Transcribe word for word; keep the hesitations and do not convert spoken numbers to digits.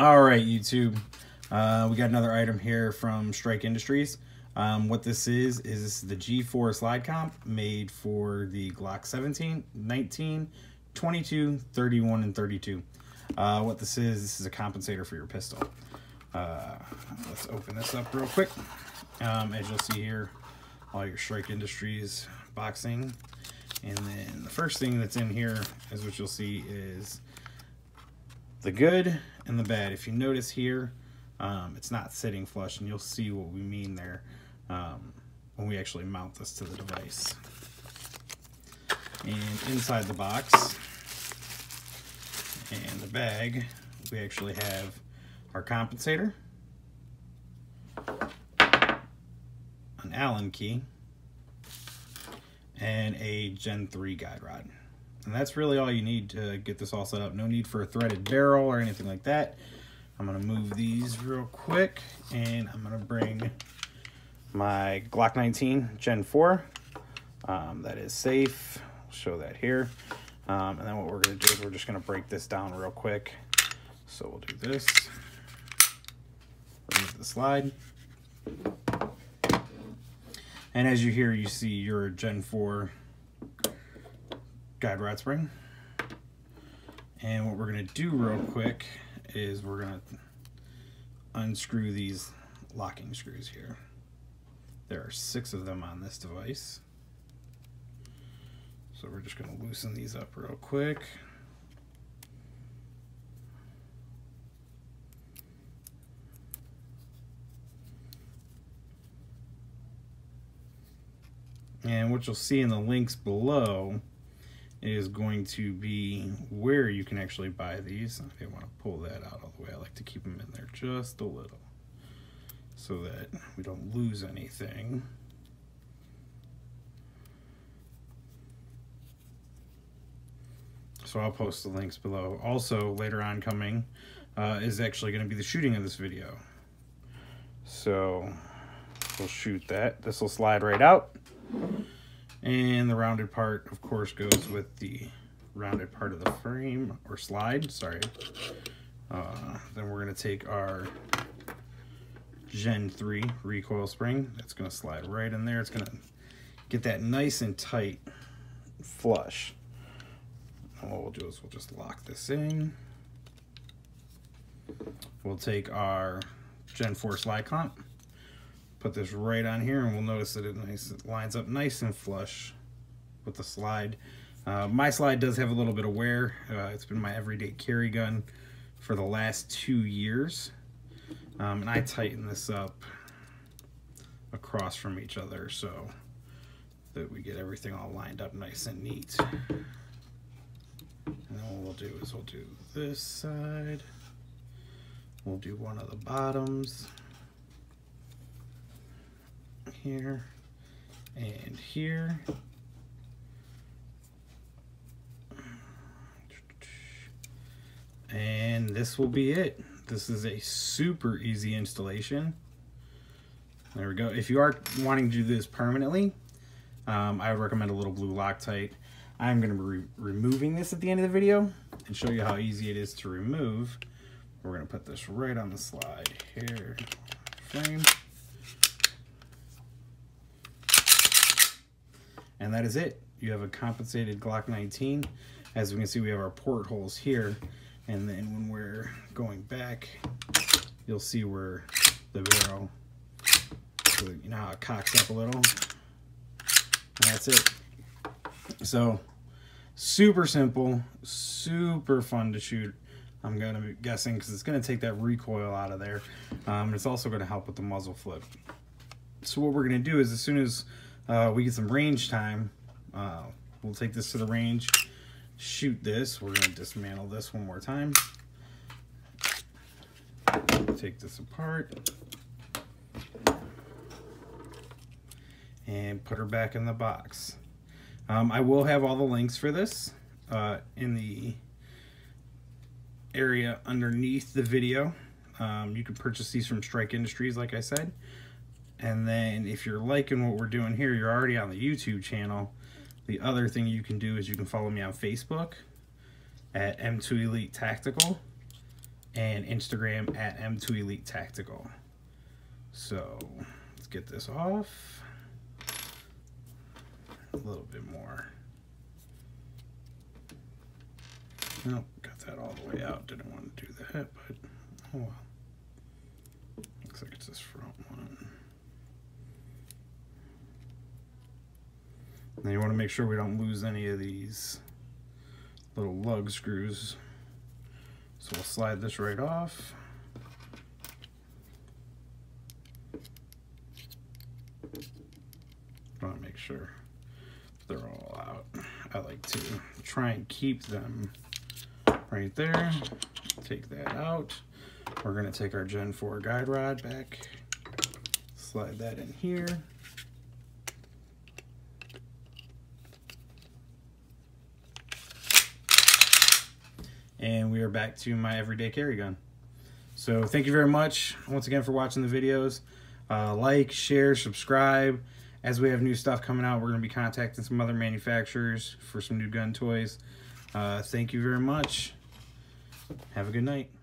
All right, YouTube, uh, we got another item here from Strike Industries. Um, what this is, is the G four Slide Comp made for the Glock seventeen, nineteen, twenty-two, thirty-one, and thirty-two. Uh, what this is, this is a compensator for your pistol. Uh, let's open this up real quick. Um, as you'll see here, all your Strike Industries boxing. And then the first thing that's in here is what you'll see is the good and the bad. If you notice here, um, it's not sitting flush, and you'll see what we mean there um, when we actually mount this to the device. And inside the box and the bag, we actually have our compensator, an Allen key, and a Gen three guide rod. And that's really all you need to get this all set up. No need for a threaded barrel or anything like that. I'm gonna move these real quick, and I'm gonna bring my Glock nineteen Gen four. Um, that is safe, I'll show that here. Um, and then what we're gonna do is we're just gonna break this down real quick. So we'll do this, remove the slide. And as you hear, you see your Gen four guide rod spring. And what we're gonna do real quick is we're gonna unscrew these locking screws here. There are six of them on this device. So we're just gonna loosen these up real quick. And what you'll see in the links below is going to be where you can actually buy these. I didn't want to pull that out all the way. I like to keep them in there just a little so that we don't lose anything. So I'll post the links below. Also, later on coming uh, is actually going to be the shooting of this video. So we'll shoot that. This will slide right out. And the rounded part, of course, goes with the rounded part of the frame, or slide, sorry. Uh, then we're going to take our Gen three recoil spring. That's going to slide right in there. It's going to get that nice and tight flush. And what we'll do is we'll just lock this in. We'll take our Gen four slide comp. Put this right on here, and we'll notice that it, nice, it lines up nice and flush with the slide. Uh, my slide does have a little bit of wear. Uh, it's been my everyday carry gun for the last two years. Um, and I tighten this up across from each other so that we get everything all lined up nice and neat. And then what we'll do is we'll do this side. We'll do one of the bottoms. Here and here. And this will be it. This is a super easy installation. There we go. If you are wanting to do this permanently, um, I would recommend a little blue Loctite. I'm going to be re removing this at the end of the video and show you how easy it is to remove. We're going to put this right on the slide here. Frame. And that is it. You have a compensated Glock nineteen. As we can see, we have our portholes here. And then when we're going back, you'll see where the barrel, so you know how it cocks up a little. And that's it. So super simple, super fun to shoot. I'm gonna be guessing because it's gonna take that recoil out of there. Um, it's also gonna help with the muzzle flip. So what we're gonna do is as soon as Uh, we get some range time, uh, we'll take this to the range, shoot this. We're going to dismantle this one more time, take this apart, and put her back in the box. Um, I will have all the links for this uh, in the area underneath the video. Um, you can purchase these from Strike Industries, like I said. And then if you're liking what we're doing here, you're already on the YouTube channel. The other thing you can do is you can follow me on Facebook at M two Elite Tactical. and Instagram at M two Elite Tactical. So let's get this off a little bit more. Nope, got that all the way out. Didn't want to do that, but oh well. Looks like it's this front one. Now you want to make sure we don't lose any of these little lug screws. So we'll slide this right off. Want to make sure they're all out. I like to try and keep them right there. Take that out. We're going to take our Gen four guide rod back, slide that in here. And we are back to my everyday carry gun. So thank you very much once again for watching the videos. Uh, like, share, subscribe. As we have new stuff coming out, we're going to be contacting some other manufacturers for some new gun toys. Uh, thank you very much. Have a good night.